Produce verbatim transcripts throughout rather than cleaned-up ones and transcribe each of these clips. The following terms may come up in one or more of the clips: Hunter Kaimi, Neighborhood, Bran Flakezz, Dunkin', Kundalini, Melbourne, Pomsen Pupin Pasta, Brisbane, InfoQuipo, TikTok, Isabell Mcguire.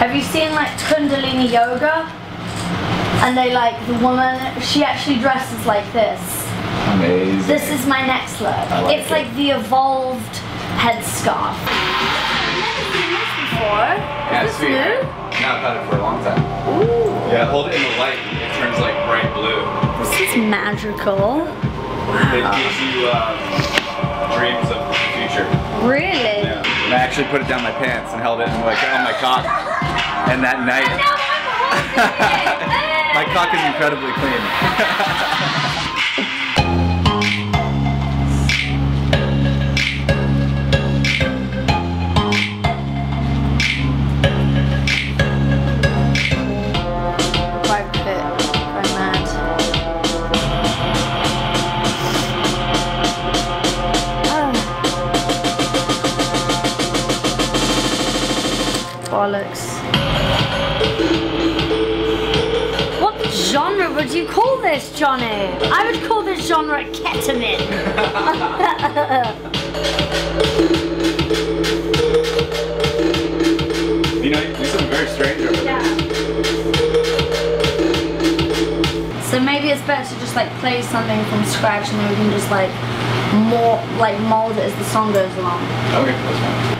Have you seen like Kundalini yoga? And they like, the woman, she actually dresses like this. Amazing. This is my next look. Like it's it. like the evolved headscarf. I've never seen this before. Yeah, is this new? No, I've had it for a long time. Ooh. Yeah, hold it in the light and it turns like bright blue. This is magical. Wow. It gives you um, dreams of the future. Really? Yeah. And I actually put it down my pants and held it and like on my cock. And that night. And now I'm holding it. Hey. My cock is incredibly clean. Bollocks. What genre would you call this, Johnny? I would call this genre ketamine. You know, you do something very strange over there. Yeah. So maybe it's better to just like play something from scratch and then we can just like more like mold it as the song goes along. Okay, that's fine.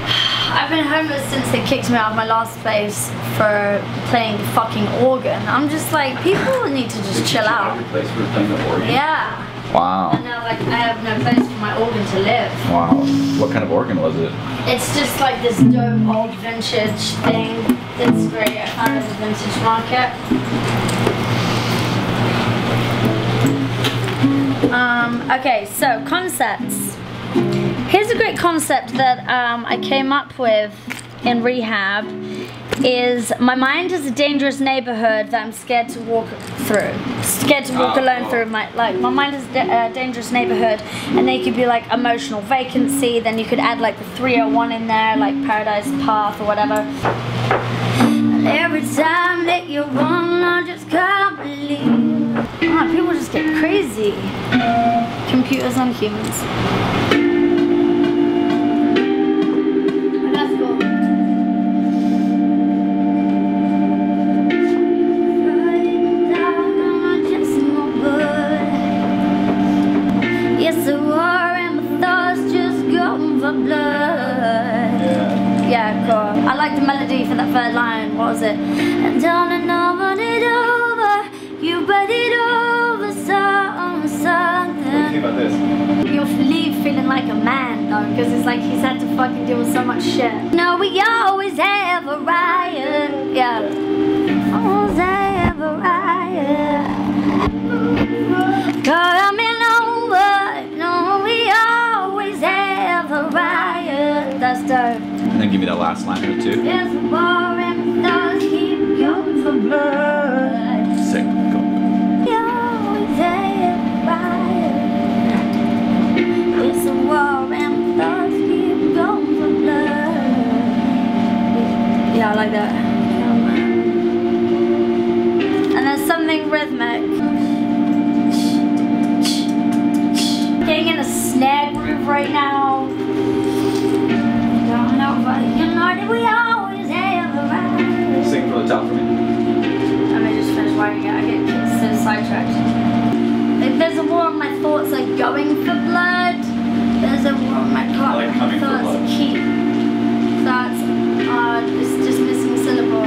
I've been homeless since they kicked me out of my last place for playing the fucking organ. I'm just like, people need to just chill out. Place for playing the organ? Yeah. Wow. And now like, I have no place for my organ to live. Wow. What kind of organ was it? It's just like this dope old vintage thing. It's great. I found it at the vintage market. Um, okay, so concepts. Here's a great concept that um, I came up with in rehab, is my mind is a dangerous neighborhood that I'm scared to walk through, scared to walk oh, alone oh. through. My, like, my mind is a dangerous neighborhood, and they could be like emotional vacancy, then you could add like the three oh one in there, like Paradise Path or whatever. Every time that you're wrong, I just can't believe. Oh, people just get crazy. Computers and humans. Because it's like he's had to fucking deal with so much shit. No, we always have a riot. Yeah. Always have a riot. Coming over. No, we always have a riot. That's dope. And then give me that last line here too. There's a war and stars keep going for blood. Sick. Go. We always have a riot. It's a war and yeah, I like that. And there's something rhythmic. Getting in a snare groove right now. Don't know, but you know that we always have a ride. Sing from the top for me. Let me just finish writing it. I get so sidetracked. If there's a war on my thoughts, like going for blood. There's a war on my car. Like coming for blood. Keep thoughts. Uh, it's just missing a syllable.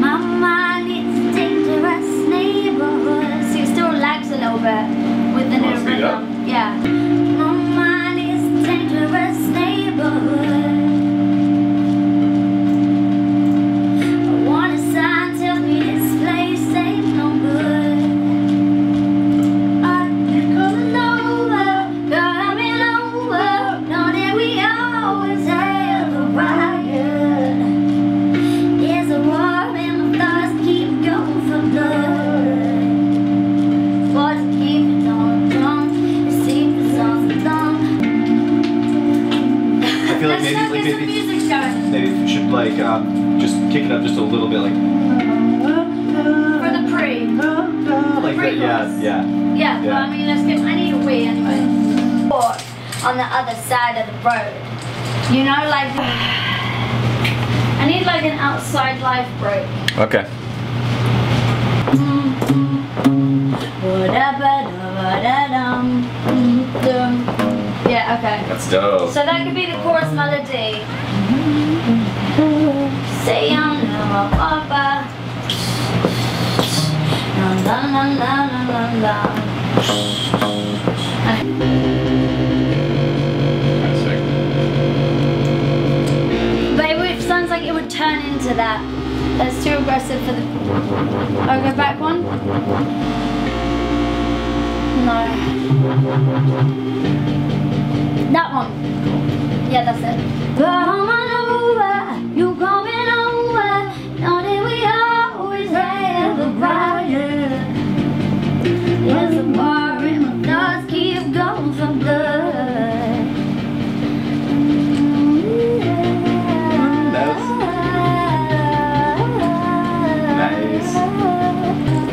My mind needs a dangerous neighborhood. So it still lags a little bit with the new rhythm. Yeah. My mind is a dangerous neighborhood. I want a sign, tell me this place ain't no good. Maybe we should like um, just kick it up just a little bit, like for the pre, like the pre that, yeah, yeah, yeah. Yeah, but I mean, let's get. I need a wee anyway. on the other side of the road. You know, like, I need like an outside life break. Okay. Yeah, okay. That's dope. So that could be the chorus melody. Say I'm no papa. La la la la la la. But it sounds like it would turn into that. That's too aggressive for the. Oh, go back one. No. That one. Yeah, that's it. But I'm on over. You coming over? Know that we always have the fire. There's a war and my thoughts keep going for blood. That's nice.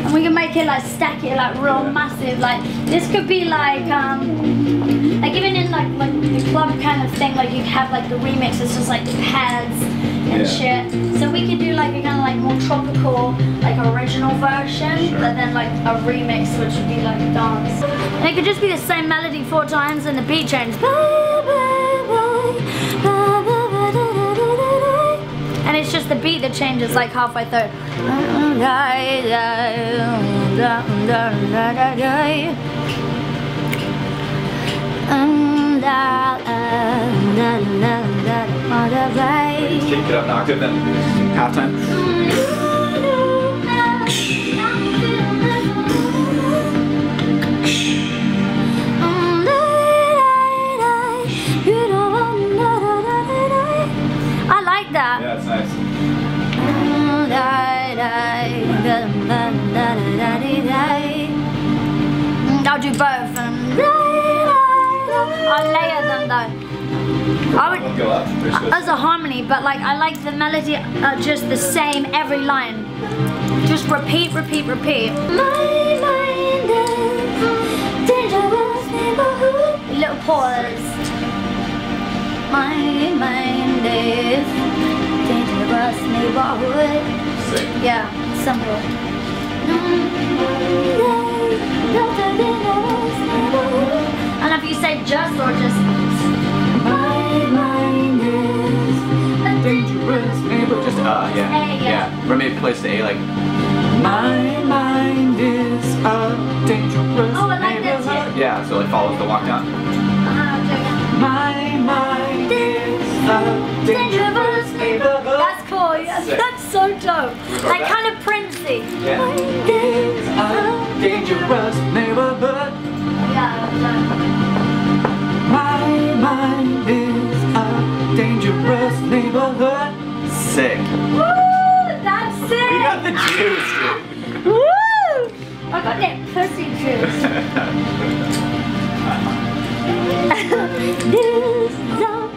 And we can make it like stack it like real massive. Like this could be like um like even in like like the club kind of thing, like you have like the remix, it's just like the pads and yeah. shit. So we could do like a kind of like more tropical, like original version, sure. But then like a remix which would be like a dance. And it could just be the same melody four times and the beat changes. And it's just the beat that changes like halfway through. Just take it up an octave and half time. I like that. Yeah, it's nice. I'll do both. I'll layer them though. I would go up as a harmony, but like I like the melody uh, just the same every line. Just repeat, repeat, repeat. My mind is dangerous neighborhood. Little pause. My mind is dangerous neighborhood. Sick. Yeah, simple. And if you say just or just. Just uh, yeah, a, yeah. yeah. Or maybe place the A like. My mind is a dangerous. Oh, I like that too. Yeah, so it follows the walk down. Uh-huh, my mind is a dangerous neighborhood. That's cool. Yeah. That's so dope. Like that. Kind of Princey. Yeah. My mind is a dangerous neighborhood. Yeah. My mind is a dangerous neighborhood. Sick. Woo! That's sick! We got the juice, dude. Woo! I got that pussy juice. This is